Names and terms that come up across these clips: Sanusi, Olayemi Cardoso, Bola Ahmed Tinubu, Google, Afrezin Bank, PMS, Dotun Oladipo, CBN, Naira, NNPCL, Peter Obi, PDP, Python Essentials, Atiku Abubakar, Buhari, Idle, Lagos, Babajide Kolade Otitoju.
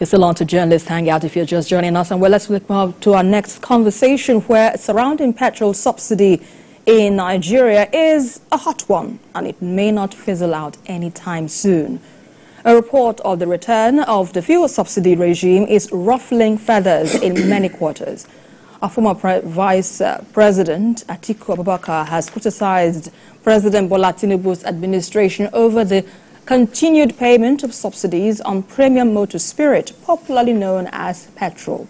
You're still on to Journalist Hangout if you're just joining us. And well, let's look to our next conversation, where surrounding petrol subsidy in Nigeria is a hot one, and it may not fizzle out anytime soon. A report of the return of the fuel subsidy regime is ruffling feathers in many quarters. Our former Vice President, Atiku Abubakar, has criticized President Bola Tinubu's administration over the continued payment of subsidies on premium motor spirit, popularly known as petrol.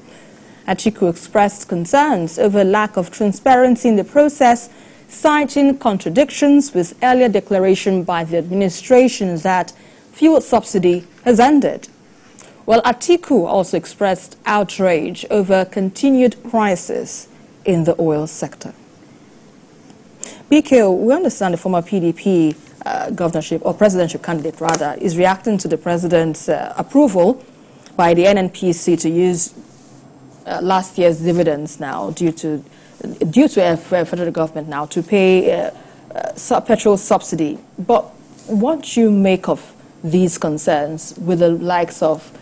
Atiku expressed concerns over lack of transparency in the process, citing contradictions with earlier declaration by the administration that fuel subsidy has ended. Well, Atiku also expressed outrage over continued crisis in the oil sector. BK, we understand the former PDP governorship or presidential candidate rather is reacting to the president's approval by the NNPC to use last year's dividends now due to federal government now to pay petrol subsidy. But what do you make of these concerns with the likes of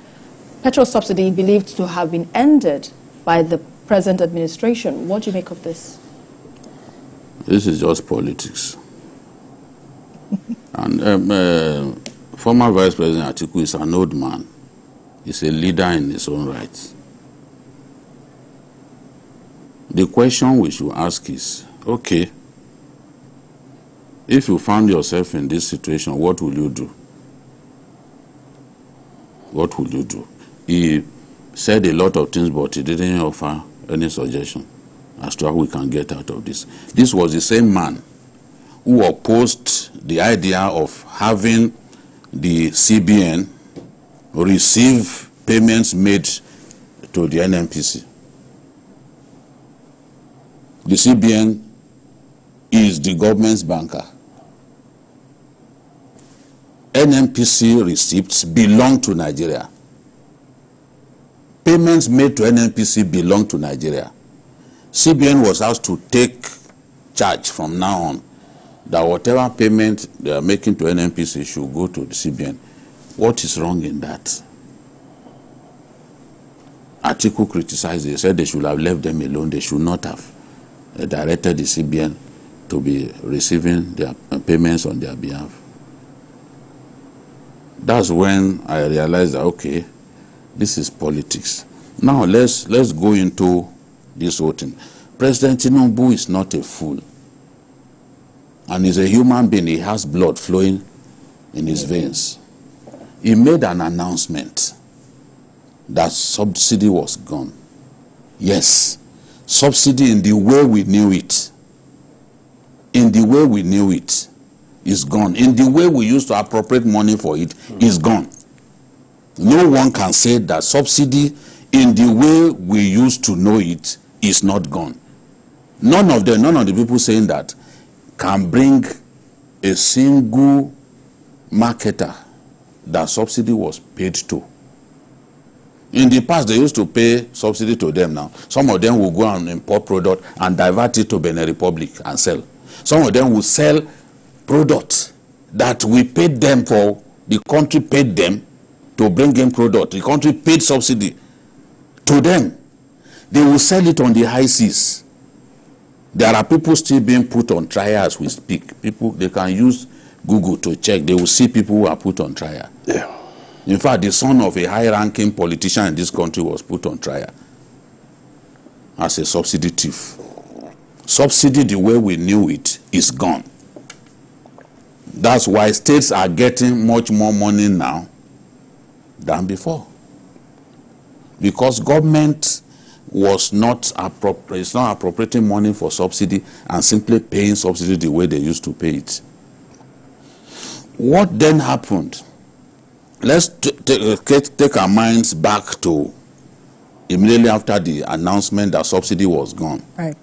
petrol subsidy believed to have been ended by the present administration? What do you make of this? This is just politics. And former Vice President Atiku is an old man. He's a leader in his own right. The question we should ask is, okay, if you found yourself in this situation, what will you do? What will you do? He said a lot of things, but he didn't offer any suggestion as to how we can get out of this. This was the same man who opposed the idea of having the CBN receive payments made to the NNPC. The CBN is the government's banker. NNPC receipts belong to Nigeria. Payments made to NNPC belong to Nigeria. CBN was asked to take charge from now on that whatever payment they are making to NNPC should go to the CBN. What is wrong in that? Atiku criticized. He said they should have left them alone. They should not have directed the CBN to be receiving their payments on their behalf. That's when I realized that, okay, this is politics. Now let's go into this whole thing. President Tinubu is not a fool. And he's a human being. He has blood flowing in his veins. He made an announcement that subsidy was gone. Yes, subsidy in the way we knew it. In the way we knew it is gone. In the way we used to appropriate money for it is gone. No one can say that subsidy in the way we used to know it is not gone. None of the people saying that can bring a single marketer that subsidy was paid to. In the past, they used to pay subsidy to them now. Some of them will go and import product and divert it to Benin Republic and sell. Some of them will sell product that we paid them for, the country paid them to bring in product. The country paid subsidy to them. They will sell it on the high seas. There are people still being put on trial as we speak. People, they can use Google to check. They will see people who are put on trial. Yeah. In fact, the son of a high-ranking politician in this country was put on trial as a subsidy thief. Subsidy, the way we knew it, is gone. That's why states are getting much more money now than before. Because government is not appropriating money for subsidy and simply paying subsidy the way they used to pay it. What then happened? Let's take our minds back to immediately after the announcement that subsidy was gone, right,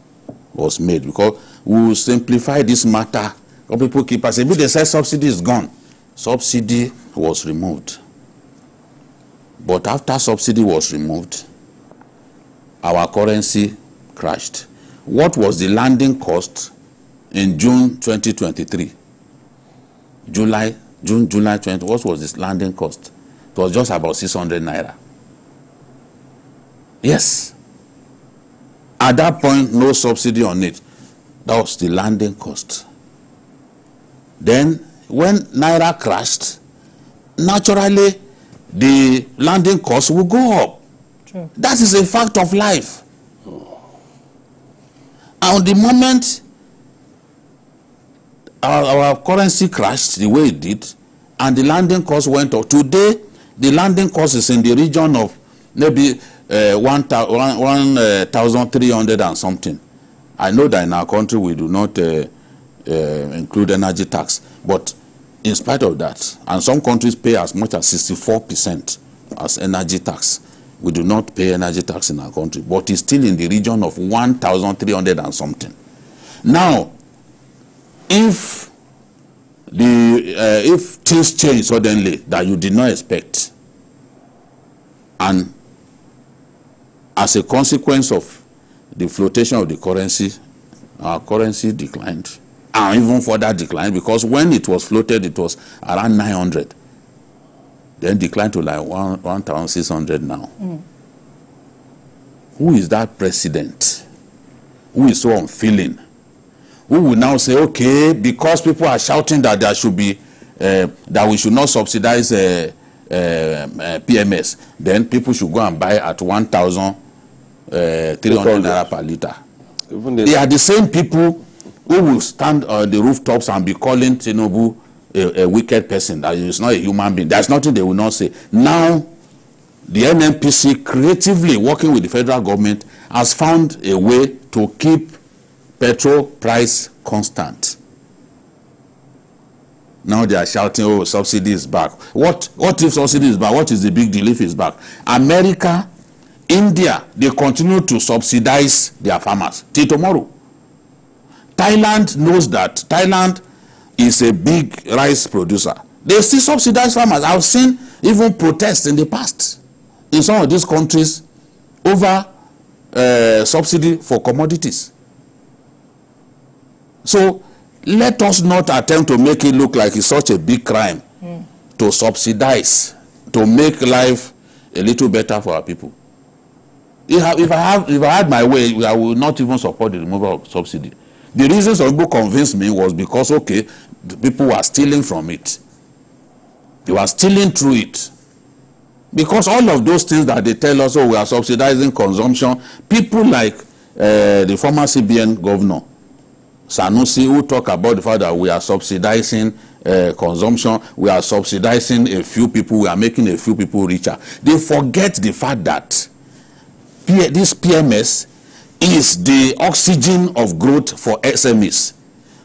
was made, because we will simplify this matter. People keep saying, but they said subsidy is gone. Subsidy was removed. But after subsidy was removed, our currency crashed. What was the landing cost in June 2023? July 20, what was this landing cost? It was just about 600 naira. Yes. At that point, no subsidy on it. That was the landing cost. Then, when Naira crashed, naturally, the landing cost will go up. True. That is a fact of life. And the moment our currency crashed the way it did, and the landing cost went up. Today, the landing cost is in the region of maybe 1,300 and something. I know that in our country we do not include energy tax, but in spite of that, and some countries pay as much as 64% as energy tax. We do not pay energy tax in our country, but it's still in the region of 1,300 and something. Now, if things change suddenly that you did not expect, and as a consequence of the flotation of the currency, our currency declined, and even further declined, because when it was floated, it was around 900. Then declined to like 1,600 now. Mm. Who is that president? Who is so unfeeling? Who will now say, okay, because people are shouting that there should be, that we should not subsidize PMS, then people should go and buy at 1,300 naira per liter. They are the same people who will stand on the rooftops and be calling Tinubu a wicked person, that is not a human being. There's nothing they will not say. Now, the NNPC, creatively working with the federal government, has found a way to keep petrol price constant. Now they are shouting, oh, subsidy is back. What if subsidy is back? What is the big deal if it's back? America, India, they continue to subsidize their farmers till tomorrow. Thailand knows that. Thailand is a big rice producer. They still subsidize farmers. I've seen even protests in the past in some of these countries over subsidy for commodities. So let us not attempt to make it look like it's such a big crime to subsidize, to make life a little better for our people. If I had my way, I would not even support the removal of subsidy. The reason some people convinced me was because, okay, the people were stealing from it. They were stealing through it. Because all of those things that they tell us, oh, we are subsidizing consumption, people like the former CBN governor, Sanusi, who talk about the fact that we are subsidizing consumption, we are subsidizing a few people, we are making a few people richer. They forget the fact that this PMS is the oxygen of growth for SMEs.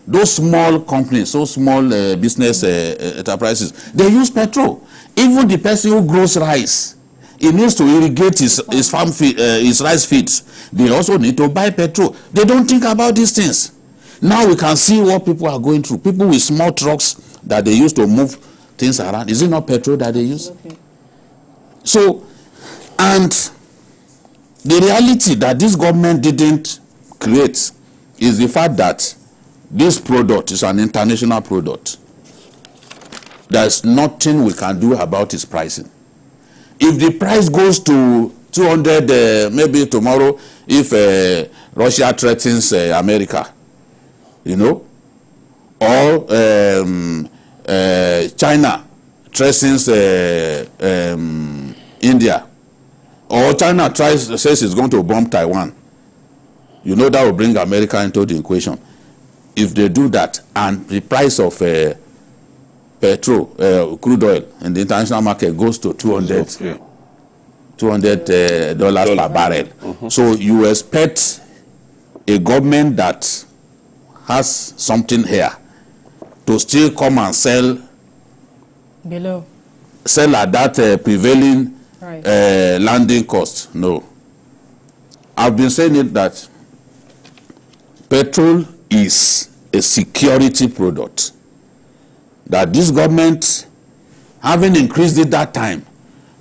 Those small companies, those small business enterprises, they use petrol. Even the person who grows rice, he needs to irrigate his rice fields. They also need to buy petrol. They don't think about these things. Now we can see what people are going through. People with small trucks that they use to move things around. Is it not petrol that they use? Okay. So, and the reality that this government didn't create is the fact that this product is an international product. There's nothing we can do about its pricing. If the price goes to 200, maybe tomorrow, if Russia threatens America, you know, or China threatens India, or China says it's going to bomb Taiwan, you know, that will bring America into the equation. If they do that, and the price of petrol, crude oil in the international market goes to $200 per barrel. So you expect a government that has something here to still come and sell below, sell at that prevailing right landing cost? No. I've been saying it that petrol is a security product. That this government, having increased it that time,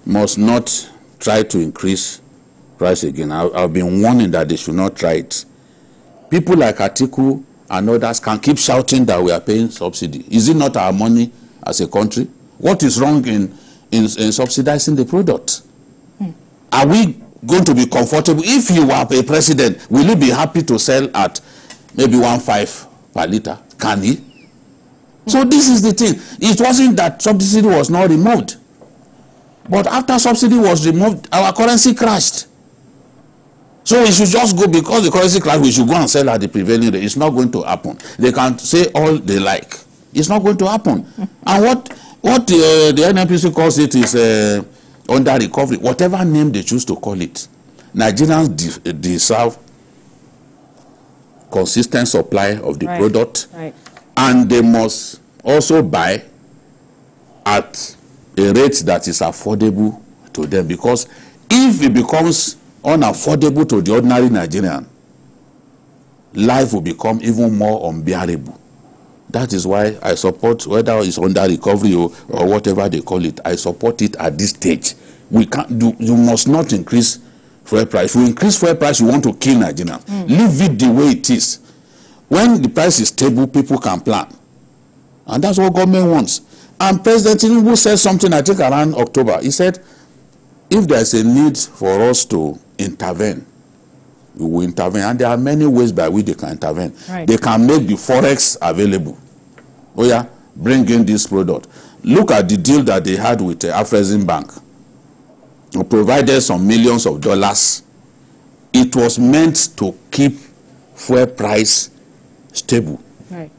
must not try to increase price again. I've been warning that they should not try it. People like Atiku and others can keep shouting that we are paying subsidy. Is it not our money as a country? What is wrong in subsidizing the product? Are we going to be comfortable? If you were a president, will you be happy to sell at maybe 1.5 per liter? Can he? So this is the thing. It wasn't that subsidy was not removed. But after subsidy was removed, our currency crashed. So we should just go, because the currency crashed, we should go and sell at the prevailing rate. It's not going to happen. They can say all they like. It's not going to happen. And what the NNPC calls it is under recovery, whatever name they choose to call it. Nigerians deserve consistent supply of the product. Right. And they must also buy at a rate that is affordable to them. Because if it becomes unaffordable to the ordinary Nigerian, life will become even more unbearable. That is why I support, whether it's under recovery or whatever they call it, I support it at this stage. We can't do, you must not increase fuel price. If you increase fuel price, you want to kill Nigerians. Leave it the way it is. When the price is stable, people can plan. And that's what government wants. And President Tinubu said something, I think, around October. He said, if there's a need for us to intervene, we will intervene. And there are many ways by which they can intervene. Right. They can make the forex available. Oh, yeah, bring in this product. Look at the deal that they had with Afrezin Bank. They provided some millions of dollars. It was meant to keep fuel price stable. Right.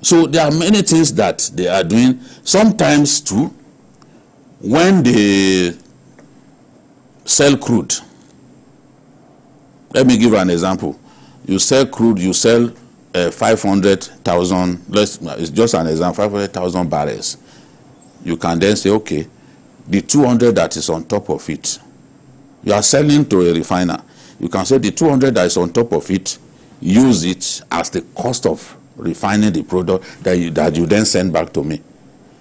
So there are many things that they are doing. Sometimes too, when they sell crude, let me give an example. You sell crude, you sell 500,000, it's just an example, 500,000 barrels. You can then say, okay, the 200 that is on top of it, you are selling to a refiner. You can say the 200 that is on top of it, use it as the cost of refining the product that you then send back to me.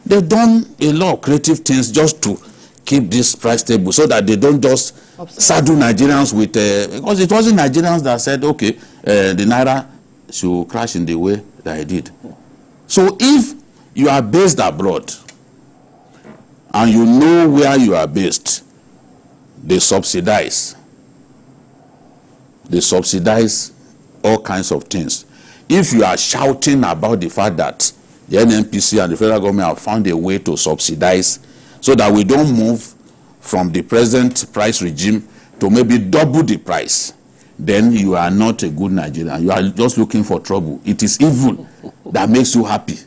They've done a lot of creative things just to keep this price stable, so that they don't just saddle Nigerians with because it wasn't Nigerians that said, okay, the Naira should crash in the way that it did. So if you are based abroad and you know where you are based, they subsidize. They subsidize all kinds of things. If you are shouting about the fact that the NNPC and the federal government have found a way to subsidize so that we don't move from the present price regime to maybe double the price, then you are not a good Nigerian. You are just looking for trouble. It is evil that makes you happy.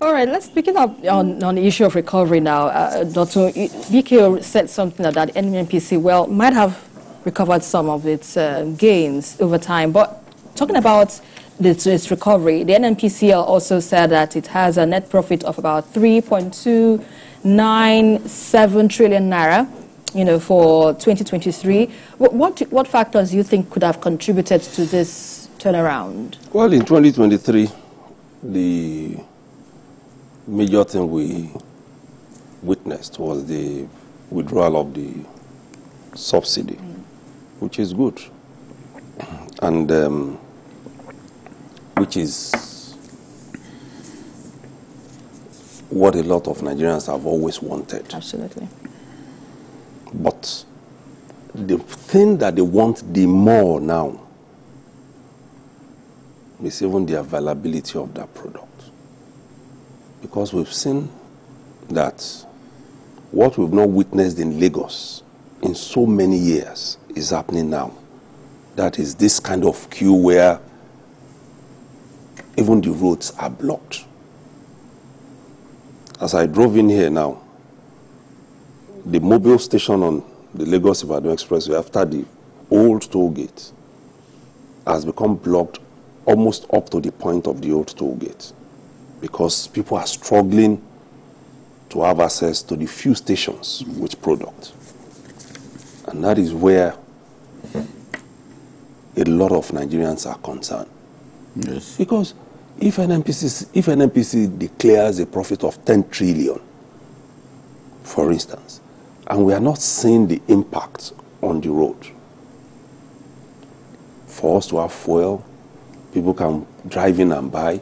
All right, let's pick it up on the issue of recovery now. Dr. BK said something that NNPC, well, might have recovered some of its gains over time. But talking about its recovery, the NNPCL also said that it has a net profit of about 3.297 trillion naira, you know, for 2023. What factors do you think could have contributed to this turnaround? Well, in 2023, the major thing we witnessed was the withdrawal of the subsidy. Which is good, and which is what a lot of Nigerians have always wanted. Absolutely. But the thing that they want the more now is even the availability of that product. Because we've seen that what we've not witnessed in Lagos in so many years is happening now. That is this kind of queue where even the roads are blocked. As I drove in here now, the mobile station on the Lagos-Ibadan Expressway after the old toll gate has become blocked almost up to the point of the old toll gate, because people are struggling to have access to the few stations with product. And that is where a lot of Nigerians are concerned. Yes. Because if an NNPC declares a profit of 10 trillion, for instance, and we are not seeing the impact on the road, for us to have fuel, people can drive in and buy.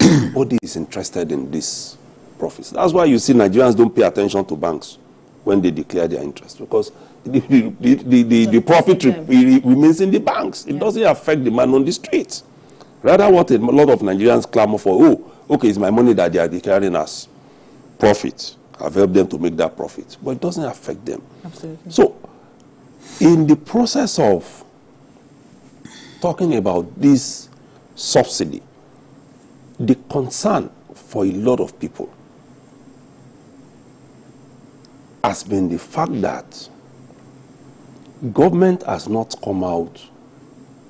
Nobody is interested in these profits. That's why you see Nigerians don't pay attention to banks. when they declare their interest, because the profit remains in the banks. It doesn't affect the man on the streets. Rather, what a lot of Nigerians clamor for, oh, okay, it's my money that they are declaring as profit. I've helped them to make that profit. But it doesn't affect them. Absolutely. So, in the process of talking about this subsidy, the concern for a lot of people has been the fact that government has not come out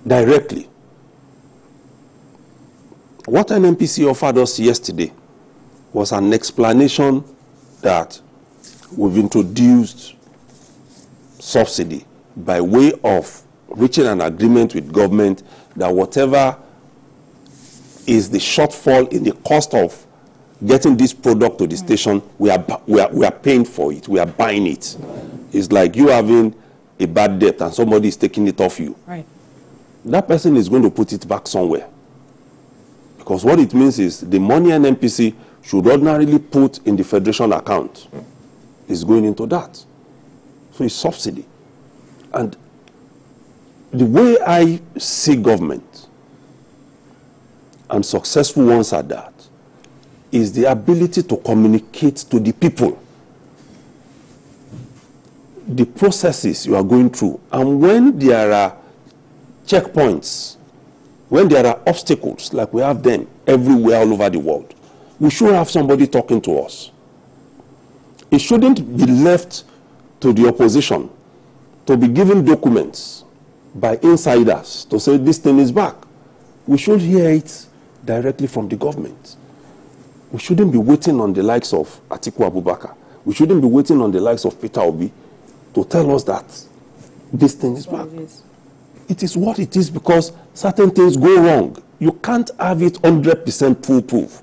directly. What NNPC offered us yesterday was an explanation that we've introduced subsidy by way of reaching an agreement with government that whatever is the shortfall in the cost of getting this product to the station, we are paying for it, we are buying it. It's like you having a bad debt and somebody is taking it off you. Right. That person is going to put it back somewhere. Because what it means is the money NNPC should ordinarily put in the Federation account is going into that. So it's subsidy. And the way I see government, and successful ones at that, is the ability to communicate to the people the processes you are going through. And when there are checkpoints, when there are obstacles, like we have them everywhere all over the world, we should have somebody talking to us. It shouldn't be left to the opposition to be given documents by insiders to say this thing is back. We should hear it directly from the government. We shouldn't be waiting on the likes of Atiku Abubakar. We shouldn't be waiting on the likes of Peter Obi to tell us that this thing is back. It is what it is, because certain things go wrong. You can't have it 100% foolproof.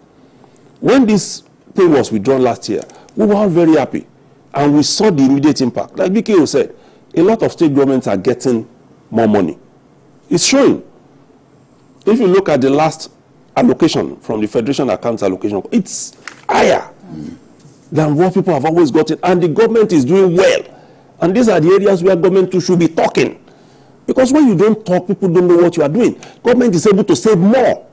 When this thing was withdrawn last year, we were all very happy. And we saw the immediate impact. Like BKO said, a lot of state governments are getting more money. It's showing. If you look at the last allocation from the Federation accounts allocation, it's higher than what people have always gotten. And the government is doing well. And these are the areas where government too should be talking. Because when you don't talk, people don't know what you are doing. Government is able to save more.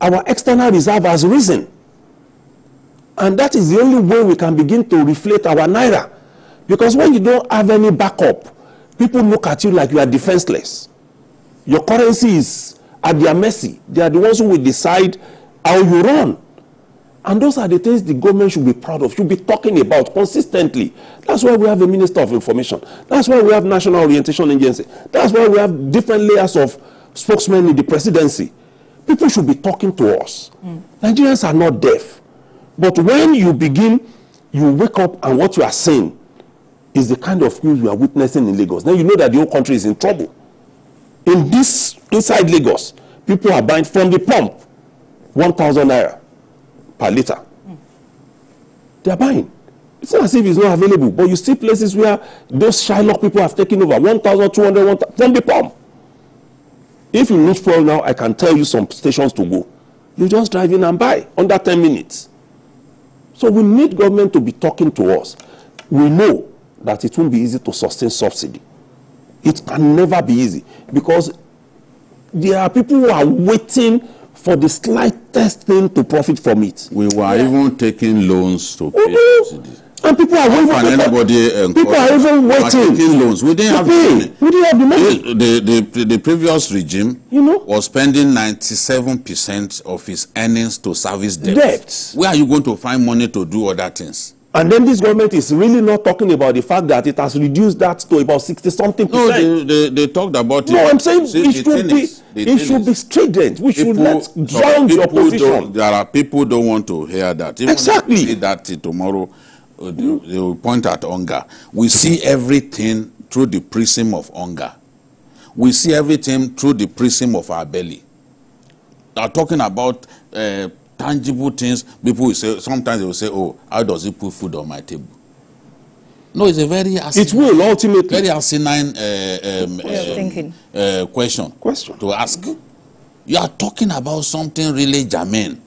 Our external reserve has risen. And that is the only way we can begin to reflate our naira. Because when you don't have any backup, people look at you like you are defenseless. Your currency is at their mercy. They are the ones who will decide how you run. And those are the things the government should be proud of, should be talking about consistently. That's why we have a Minister of Information. That's why we have National Orientation Agency. That's why we have different layers of spokesmen in the presidency. People should be talking to us. Nigerians are not deaf. But when you begin, you wake up and what you are saying is the kind of news we are witnessing in Lagos. Now you know that the whole country is in trouble. In this, inside Lagos, people are buying from the pump 1,000 naira per litre. They are buying. It's not as if it's not available, but you see places where those Shylock people have taken over 1,200 from the pump. If you need fuel now, I can tell you some stations to go. You just drive in and buy under 10 minutes. So we need government to be talking to us. We know that it won't be easy to sustain subsidy. It can never be easy, because there are people who are waiting for the slightest thing to profit from it. We were even taking loans to pay subsidies. And people are even waiting. Taking loans. We didn't have the money. We didn't have the money. The previous regime, you know, was spending 97% of its earnings to service debts. Where are you going to find money to do other things? And then this government is really not talking about the fact that it has reduced that to about 60-something percent. No, they talked about it. No, I'm saying it should be strident. We should not drown the opposition. There are people who don't want to hear that. Even exactly. Say that tomorrow, they will point at hunger. We see everything through the prism of hunger. We see everything through the prism of our belly. They are talking about tangible things. People will say, sometimes they will say, oh, how does it put food on my table? No, it's a very asinine, it will ultimately very asinine question to ask. You are talking about something really germane,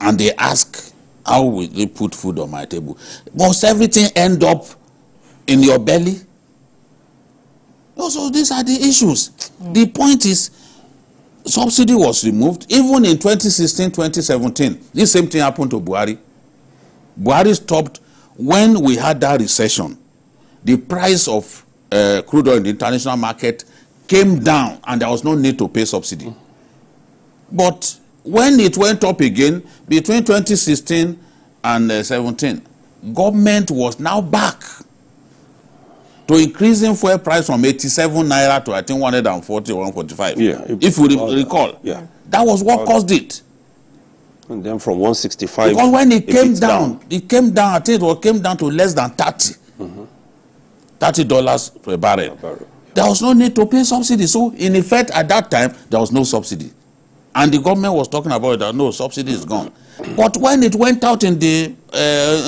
and they ask How will they put food on my table? Must everything end up in your belly? Also, these are the issues. Mm. The point is, subsidy was removed. Even in 2016, 2017, this same thing happened to Buhari. Buhari stopped when we had that recession. The price of crude oil in the international market came down and there was no need to pay subsidy. Mm. But when it went up again, between 2016 and 17, government was now back to increasing fuel price from 87 naira to I think 140 or 145. Yeah, if you recall. That. Yeah. That was what caused it. And then from 165. Because when it came down, it came down, I think it came down to less than 30. Mm-hmm. $30 per barrel. There was no need to pay subsidy. So in effect, at that time, there was no subsidy. And the government was talking about that, no, subsidy is gone. But when it went out in the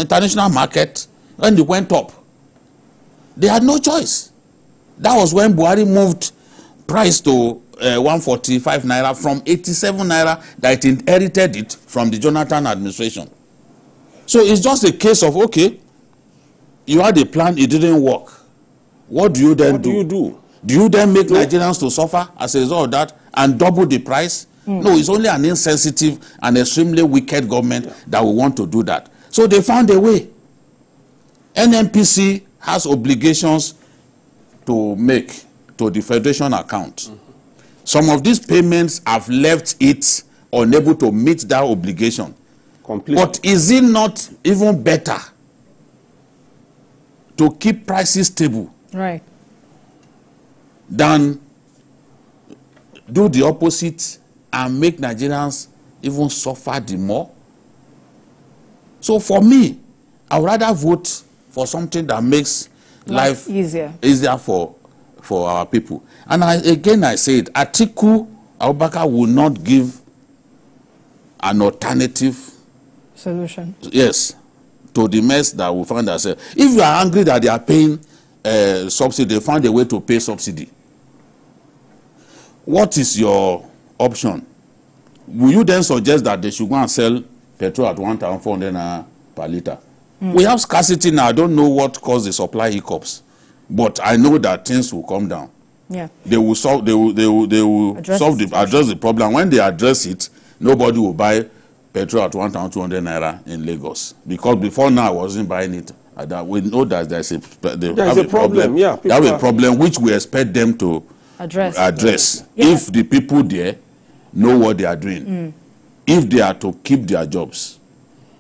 international market, when it went up, they had no choice. That was when Buhari moved price to 145 naira from 87 naira that it inherited it from the Jonathan administration. So it's just a case of, okay, you had a plan, it didn't work. What do you then do? Do you then make Nigerians to suffer as a result of that and double the price? Mm. No, it's only an insensitive and extremely wicked government that will want to do that. So they found a way. NNPC has obligations to make to the Federation account. Mm-hmm. Some of these payments have left it unable to meet that obligation. Completely. But is it not even better to keep prices stable? Right. Than do the opposite and make Nigerians even suffer the more. So for me, I would rather vote for something that makes life easier for our people. And I said, Atiku Abubakar will not give an alternative solution. Yes, to the mess that we find ourselves. If you are angry that they are paying subsidy, they found a way to pay subsidy. What is your option? Will you then suggest that they should go and sell petrol at 1,400 naira per litre? Mm. We have scarcity now. I don't know what caused the supply hiccups, but I know that things will come down. Yeah, they will solve. They will address the problem. When they address it, nobody will buy petrol at 1,200 naira in Lagos, because before now I wasn't buying it. We know that there's a problem. Yeah, they have a problem which we expect them to address if the people there know what they are doing. Mm. If they are to keep their jobs,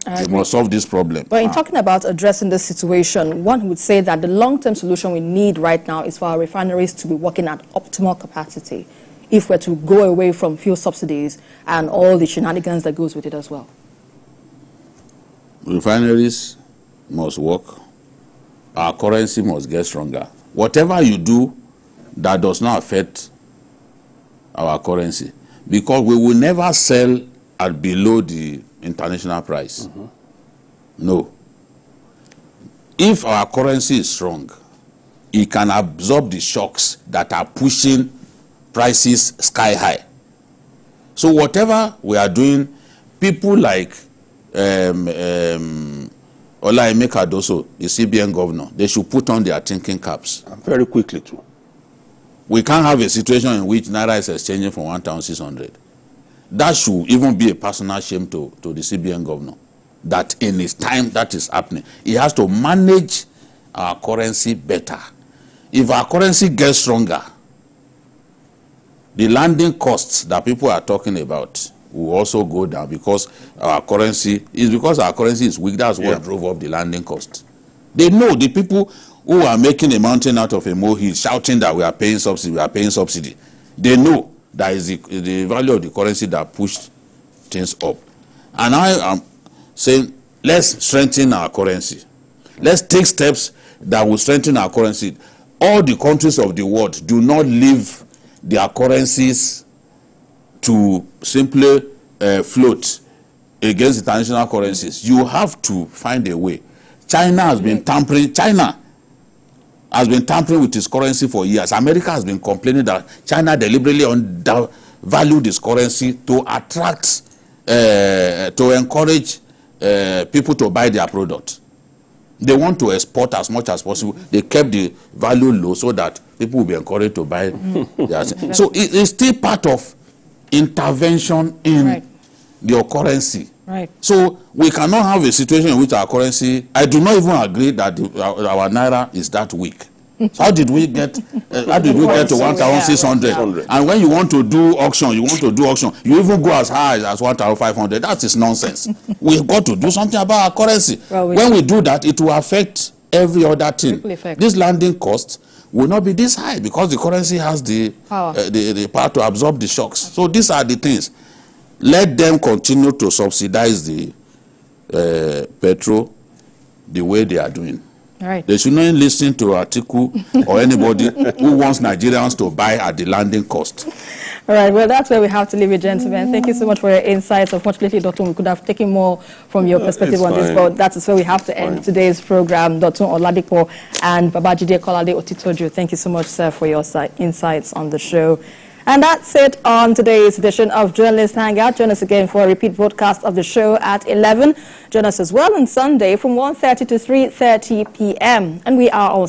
they must solve this problem. But in talking about addressing this situation, one would say that the long-term solution we need right now is for our refineries to be working at optimal capacity if we're to go away from fuel subsidies and all the shenanigans that goes with it as well. Refineries must work. Our currency must get stronger. Whatever you do, that does not affect our currency, because we will never sell at below the international price. Mm-hmm. No. If our currency is strong, it can absorb the shocks that are pushing prices sky high. So whatever we are doing, people like Olayemi Cardoso, the CBN governor, they should put on their thinking caps. And very quickly too. We can't have a situation in which naira is exchanging for 1,600. That should even be a personal shame to the CBN governor, that in his time that is happening. He has to manage our currency better. If our currency gets stronger, the landing costs that people are talking about will also go down, because our currency is weak. That's what drove up the landing cost. They know, the people who are making a mountain out of a molehill, shouting that we are paying subsidy. They know that is the value of the currency that pushed things up. And I am saying, let's strengthen our currency. Let's take steps that will strengthen our currency. All the countries of the world do not leave their currencies to simply float against international currencies. You have to find a way. China has been tampering with its currency for years. America has been complaining that China deliberately undervalued its currency to encourage people to buy their product. They want to export as much as possible. They kept the value low so that people will be encouraged to buy their. So it's still part of intervention in your currency. Right. So we cannot have a situation in which our currency, I do not even agree that our naira is that weak. How did we get to 1,600? And when you want to do auction, you even go as high as 1,500. That is nonsense. We've got to do something about our currency. Well, when we do that, it will affect every other thing. This landing cost will not be this high because the currency has the power, the power to absorb the shocks. So these are the things. Let them continue to subsidize the petrol the way they are doing. Right. They should not listen to Atiku or anybody who wants Nigerians to buy at the landing cost. All right, well, that's where we have to leave it, gentlemen. Thank you so much for your insights. Unfortunately, Dotun, we could have taken more from your perspective on this, but that is where we have to end today's program. Dotun Oladipo and Babajide Kolade Otitoju, thank you so much, sir, for your insights on the show. And that's it on today's edition of Journalist Hangout. Join us again for a repeat broadcast of the show at 11. Join us as well on Sunday from 1:30 to 3:30 p.m. And we are also